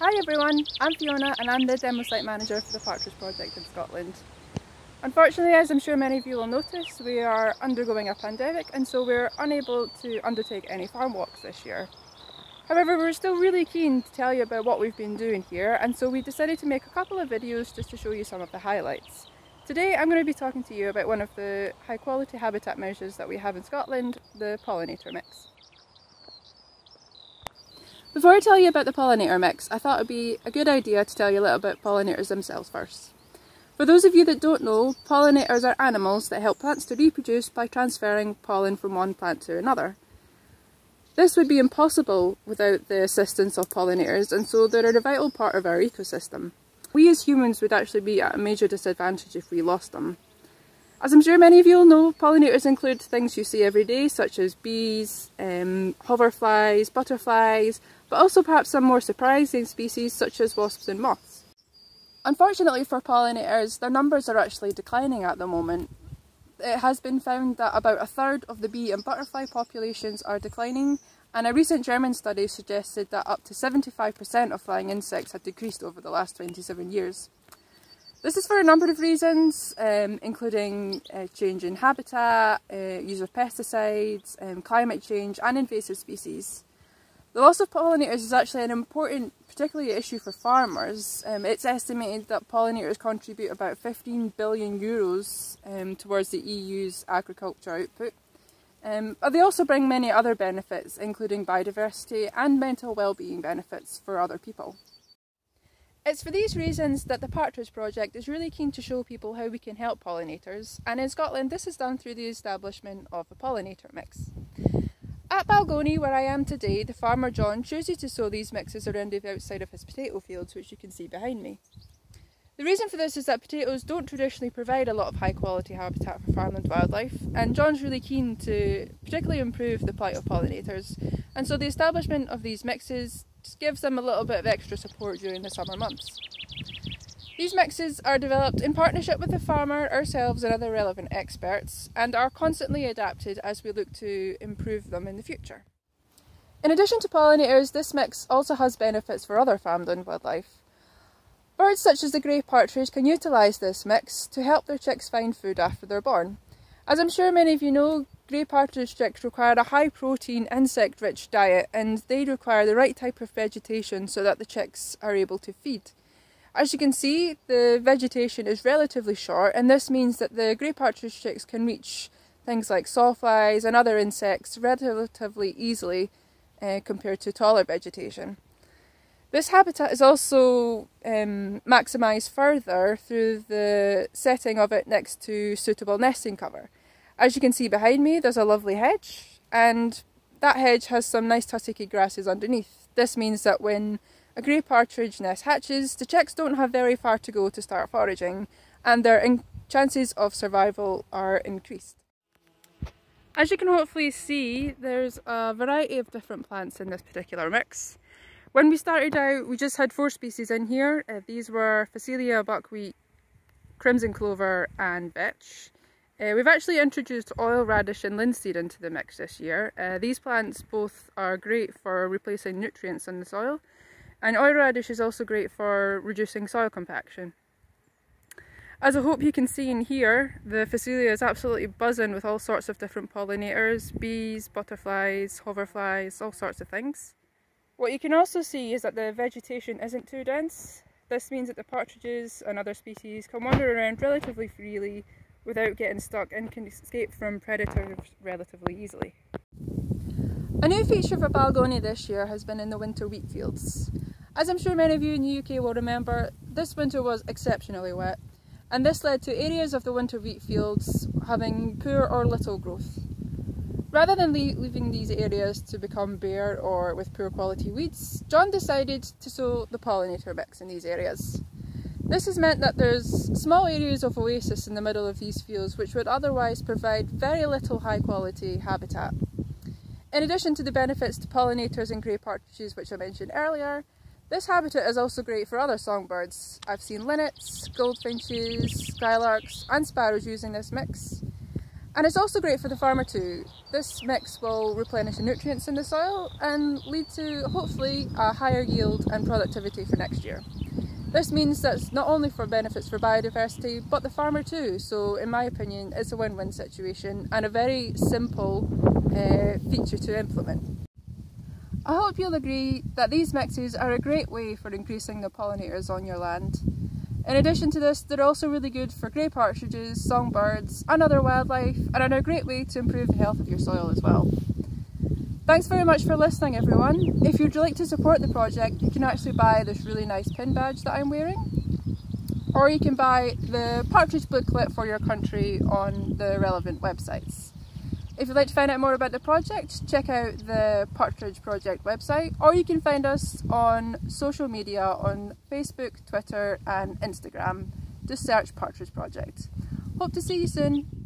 Hi everyone, I'm Fiona and I'm the demo site manager for the Partridge Project in Scotland. Unfortunately, as I'm sure many of you will notice, we are undergoing a pandemic and so we're unable to undertake any farm walks this year. However, we're still really keen to tell you about what we've been doing here, and so we decided to make a couple of videos just to show you some of the highlights. Today I'm going to be talking to you about one of the high quality habitat measures that we have in Scotland, the pollinator mix. Before I tell you about the pollinator mix, I thought it would be a good idea to tell you a little about pollinators themselves first. For those of you that don't know, pollinators are animals that help plants to reproduce by transferring pollen from one plant to another. This would be impossible without the assistance of pollinators, and so they're a vital part of our ecosystem. We as humans would actually be at a major disadvantage if we lost them. As I'm sure many of you will know, pollinators include things you see every day, such as bees, hoverflies, butterflies, but also perhaps some more surprising species such as wasps and moths. Unfortunately for pollinators, their numbers are actually declining at the moment. It has been found that about a third of the bee and butterfly populations are declining, and a recent German study suggested that up to 75% of flying insects had decreased over the last 27 years. This is for a number of reasons, including change in habitat, use of pesticides, climate change and invasive species. The loss of pollinators is actually an important, particularly issue for farmers. It's estimated that pollinators contribute about 15 billion euros towards the EU's agriculture output. But they also bring many other benefits, including biodiversity and mental well-being benefits for other people. It's for these reasons that the Partridge Project is really keen to show people how we can help pollinators, and in Scotland this is done through the establishment of a pollinator mix. At Balgonie, where I am today, the farmer John chooses to sow these mixes around the outside of his potato fields, which you can see behind me. The reason for this is that potatoes don't traditionally provide a lot of high quality habitat for farmland wildlife, and John's really keen to particularly improve the plight of pollinators, and so the establishment of these mixes gives them a little bit of extra support during the summer months. These mixes are developed in partnership with the farmer, ourselves and other relevant experts, and are constantly adapted as we look to improve them in the future. In addition to pollinators, this mix also has benefits for other farmland wildlife. Birds such as the grey partridge can utilise this mix to help their chicks find food after they're born. As I'm sure many of you know, grey partridge chicks require a high protein, insect rich diet, and they require the right type of vegetation so that the chicks are able to feed. As you can see, the vegetation is relatively short, and this means that the grey partridge chicks can reach things like sawflies and other insects relatively easily compared to taller vegetation. This habitat is also maximised further through the setting of it next to suitable nesting cover. As you can see behind me, there's a lovely hedge, and that hedge has some nice tussocky grasses underneath. This means that when a grey partridge nest hatches, the chicks don't have very far to go to start foraging, and their chances of survival are increased. As you can hopefully see, there's a variety of different plants in this particular mix. When we started out, we just had four species in here. These were Phacelia, buckwheat, crimson clover and vetch. We've actually introduced oil radish and linseed into the mix this year. These plants both are great for replacing nutrients in the soil, and oil radish is also great for reducing soil compaction. As I hope you can see in here, the Phacelia is absolutely buzzing with all sorts of different pollinators, bees, butterflies, hoverflies, all sorts of things. What you can also see is that the vegetation isn't too dense. This means that the partridges and other species can wander around relatively freely without getting stuck, and can escape from predators relatively easily. A new feature for Balgonie this year has been in the winter wheat fields. As I'm sure many of you in the UK will remember, this winter was exceptionally wet, and this led to areas of the winter wheat fields having poor or little growth. Rather than leaving these areas to become bare or with poor quality weeds, John decided to sow the pollinator mix in these areas. This has meant that there's small areas of oasis in the middle of these fields which would otherwise provide very little high quality habitat. In addition to the benefits to pollinators and grey partridges which I mentioned earlier, this habitat is also great for other songbirds. I've seen linnets, goldfinches, skylarks and sparrows using this mix. And it's also great for the farmer too. This mix will replenish the nutrients in the soil and lead to, hopefully, a higher yield and productivity for next year. This means that it's not only for benefits for biodiversity, but the farmer too. So in my opinion, it's a win-win situation and a very simple feature to implement. I hope you'll agree that these mixes are a great way for increasing the pollinators on your land. In addition to this, they're also really good for grey partridges, songbirds and other wildlife, and are a great way to improve the health of your soil as well. Thanks very much for listening, everyone. If you'd like to support the project, you can actually buy this really nice pin badge that I'm wearing, or you can buy the Partridge booklet for your country on the relevant websites. If you'd like to find out more about the project, check out the Partridge Project website, or you can find us on social media on Facebook, Twitter and Instagram. Just search Partridge Project. Hope to see you soon.